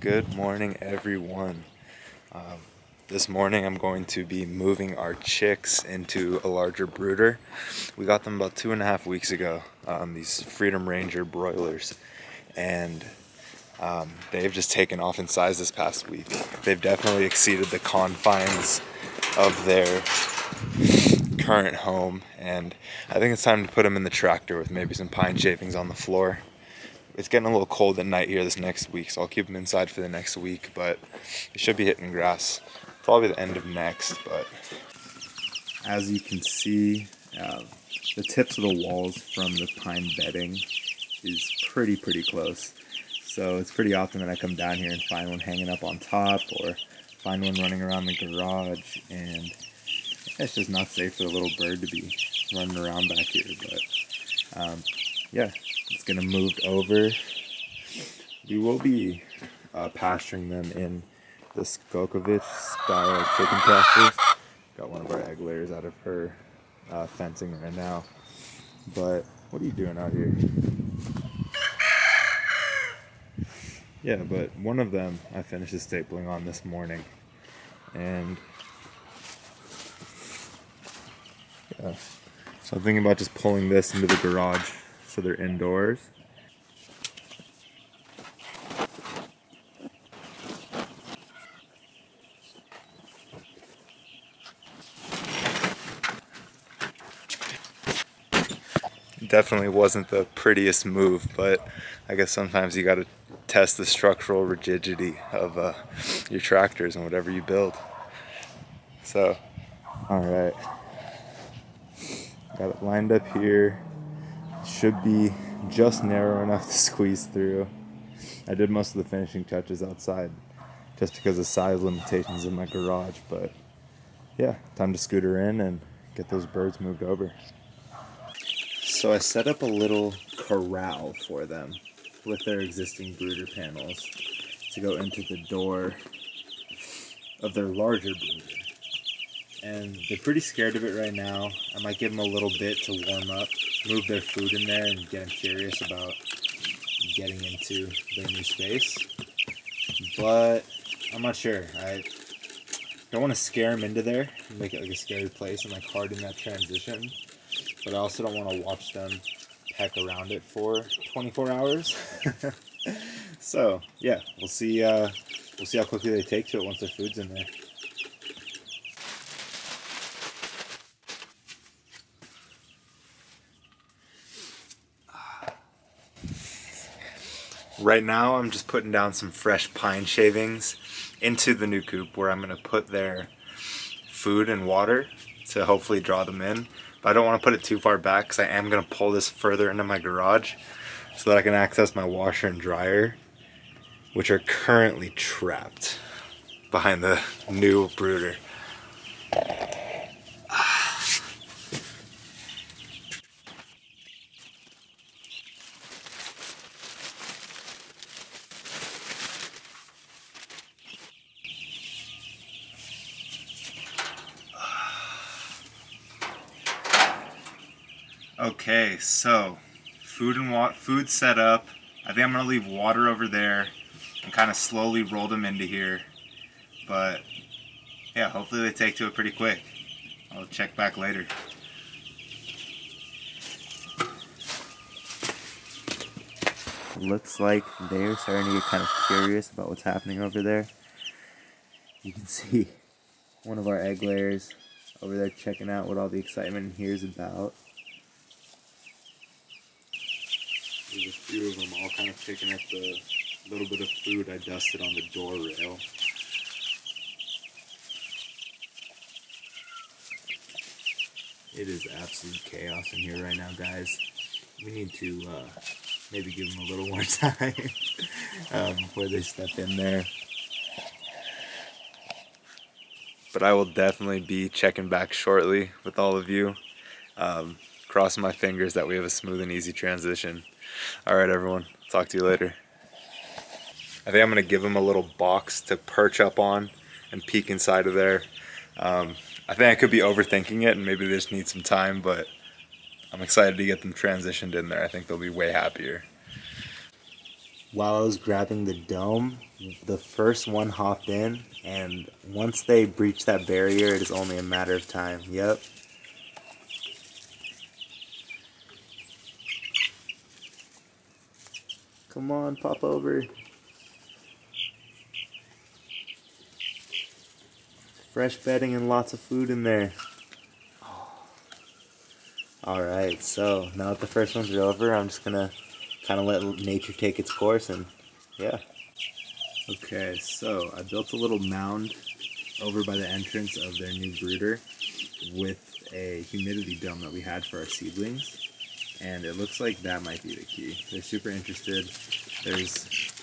Good morning, everyone. This morning I'm going to be moving our chicks into a larger brooder. We got them about 2.5 weeks ago, these Freedom Ranger broilers, and they've just taken off in size this past week. They've definitely exceeded the confines of their current home, and I think it's time to put them in the tractor with maybe some pine shavings on the floor. It's getting a little cold at night here this next week, so I'll keep them inside for the next week, but it should be hitting grass probably the end of next. But as you can see, the tips of the walls from the pine bedding is pretty close, so it's pretty often that I come down here and find one hanging up on top or find one running around the garage, and it's just not safe for the little bird to be running around back here. But yeah, it's gonna move over. We will be pasturing them in the Skokovitch style chicken pastures. Got one of our egg layers out of her fencing right now. But what are you doing out here? Yeah, but one of them I finished the stapling on this morning, and yeah, so I'm thinking about just pulling this into the garage so they're indoors. Definitely wasn't the prettiest move, but I guess sometimes you gotta test the structural rigidity of your tractors and whatever you build. So, alright. Got it lined up here. Should be just narrow enough to squeeze through. I did most of the finishing touches outside just because of size limitations in my garage, but yeah, time to scoot her in and get those birds moved over. So I set up a little corral for them with their existing brooder panels to go into the door of their larger brooder. And they're pretty scared of it right now. I might give them a little bit to warm up, move their food in there, and get them curious about getting into their new space. But I'm not sure. I don't want to scare them into there and make it like a scary place and like harden that transition. But I also don't want to watch them peck around it for 24 hours. So yeah, we'll see how quickly they take to it once their food's in there. Right now I'm just putting down some fresh pine shavings into the new coop where I'm going to put their food and water to hopefully draw them in. But I don't want to put it too far back because I am going to pull this further into my garage so that I can access my washer and dryer, which are currently trapped behind the new brooder. Okay, so food set up. I think I'm gonna leave water over there and kind of slowly roll them into here. But yeah, hopefully they take to it pretty quick. I'll check back later. Looks like they're starting to get kind of curious about what's happening over there. You can see one of our egg layers over there checking out what all the excitement in here is about. There's a few of them all kind of picking up the little bit of food I dusted on the door rail. It is absolute chaos in here right now, guys. We need to maybe give them a little more time before they step in there. But I will definitely be checking back shortly with all of you. Crossing my fingers that we have a smooth and easy transition. Alright everyone, talk to you later. I think I'm going to give them a little box to perch up on and peek inside of there. I think I could be overthinking it and maybe they just need some time, but I'm excited to get them transitioned in there. I think they'll be way happier. while I was grabbing the dome, the first one hopped in, and once they breach that barrier, it is only a matter of time. Yep. Come on, pop over. Fresh bedding and lots of food in there. Alright, so now that the first ones are over, I'm just gonna kind of let nature take its course, and yeah. Okay, so I built a little mound over by the entrance of their new brooder with a humidity dome that we had for our seedlings, and it looks like that might be the key. They're super interested.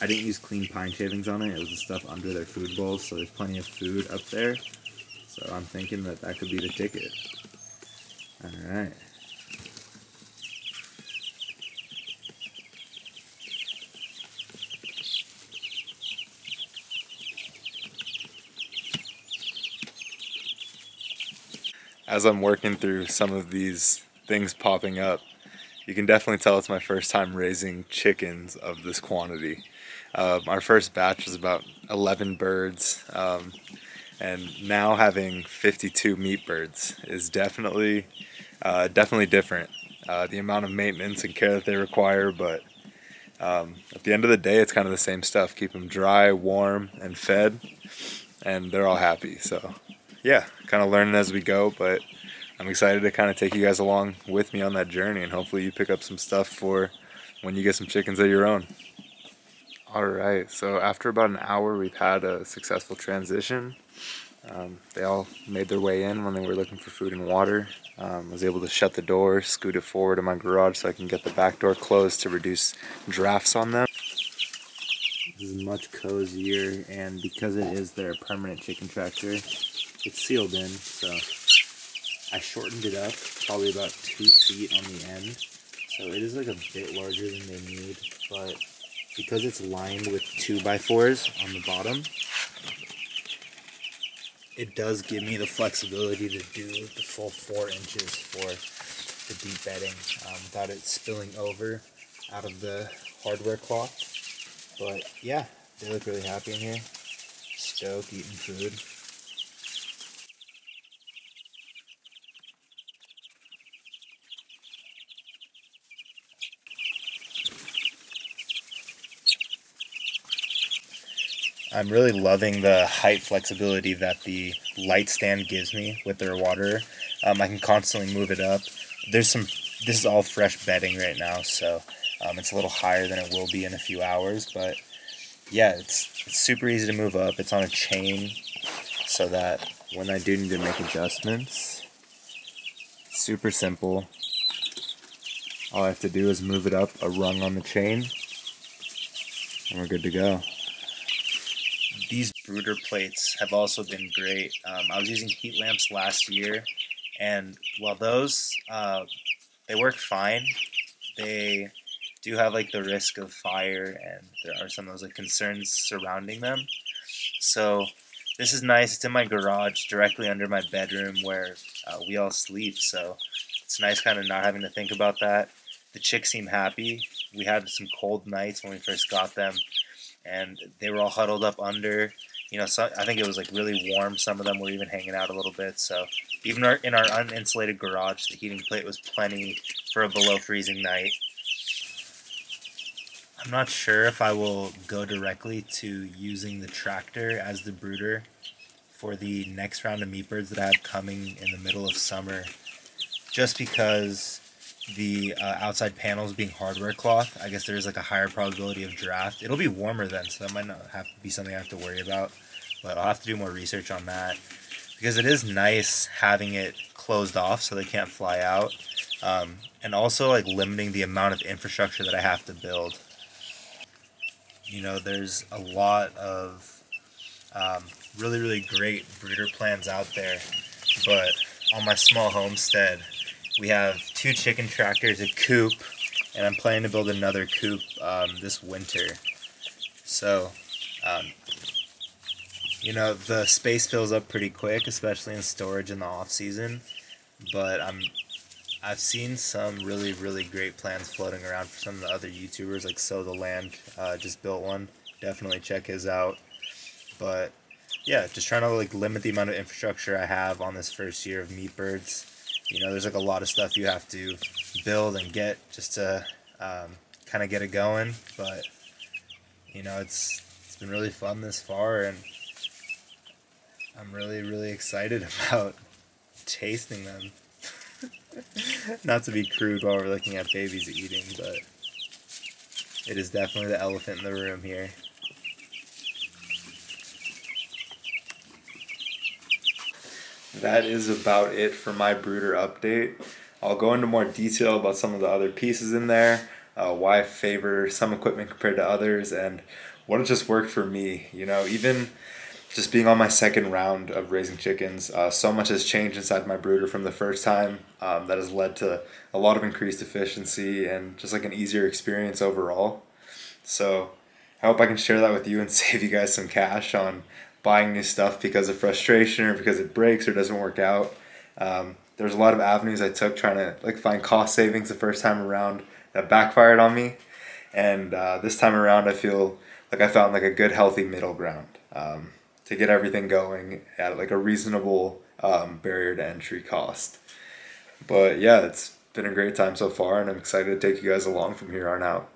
I didn't use clean pine shavings on it, it was the stuff under their food bowls, so there's plenty of food up there, so I'm thinking that that could be the ticket. Alright. As I'm working through some of these things popping up, you can definitely tell it's my first time raising chickens of this quantity. Our first batch was about 11 birds, and now having 52 meat birds is definitely different. The amount of maintenance and care that they require, but at the end of the day, it's kind of the same stuff. Keep them dry, warm, and fed, and they're all happy. So yeah, kind of learning as we go, but I'm excited to kind of take you guys along with me on that journey, and hopefully you pick up some stuff for when you get some chickens of your own. Alright, so after about an hour, we've had a successful transition. They all made their way in when they were looking for food and water. I was able to shut the door, scoot it forward to my garage so I can get the back door closed to reduce drafts on them. This is much cozier, and because it is their permanent chicken tractor, it's sealed in, so I shortened it up probably about 2 feet on the end. So it is like a bit larger than they need, but because it's lined with 2x4s on the bottom, it does give me the flexibility to do the full 4 inches for the deep bedding without it spilling over out of the hardware cloth. But yeah, they look really happy in here. Stoked, eating food. I'm really loving the height flexibility that the light stand gives me with their water. I can constantly move it up. This is all fresh bedding right now, so it's a little higher than it will be in a few hours, but yeah, it's super easy to move up. It's on a chain so that when I do need to make adjustments, super simple. All I have to do is move it up a rung on the chain, and we're good to go. These brooder plates have also been great. I was using heat lamps last year, and while those, they work fine, they do have like the risk of fire, and there are some of those like concerns surrounding them. So this is nice. It's in my garage directly under my bedroom where we all sleep, so it's nice kind of not having to think about that. The chicks seem happy. We had some cold nights when we first got them, and they were all huddled up under, you know, so I think it was like really warm. Some of them were even hanging out a little bit, so even in our uninsulated garage, the heating plate was plenty for a below freezing night. I'm not sure if I will go directly to using the tractor as the brooder for the next round of meat birds that I have coming in the middle of summer, just because the outside panels being hardware cloth, I guess there's like a higher probability of draft. It'll be warmer then, so that might not have to be something I have to worry about, but I'll have to do more research on that, because it is nice having it closed off so they can't fly out, and also like limiting the amount of infrastructure that I have to build. You know, there's a lot of really, really great brooder plans out there, but on my small homestead, we have 2 chicken tractors, a coop, and I'm planning to build another coop this winter. So, you know, the space fills up pretty quick, especially in storage in the off season. But I'm I've seen some really, really great plans floating around for some of the other YouTubers, like So The Land just built one. Definitely check his out. But yeah, just trying to like limit the amount of infrastructure I have on this first year of meat birds. You know, there's like a lot of stuff you have to build and get just to kind of get it going. But you know, it's been really fun this far, and I'm really, really excited about tasting them. Not to be crude while we're looking at babies eating, but it is definitely the elephant in the room here. That is about it for my brooder update. I'll go into more detail about some of the other pieces in there, why I favor some equipment compared to others, and what just worked for me. You know, even just being on my second round of raising chickens, so much has changed inside my brooder from the first time. That has led to a lot of increased efficiency and just like an easier experience overall. So I hope I can share that with you and save you guys some cash on buying new stuff because of frustration or because it breaks or doesn't work out. There's a lot of avenues I took trying to like find cost savings the first time around that backfired on me, and this time around I feel like I found like a good healthy middle ground to get everything going at like a reasonable barrier to entry cost. But yeah, it's been a great time so far, and I'm excited to take you guys along from here on out.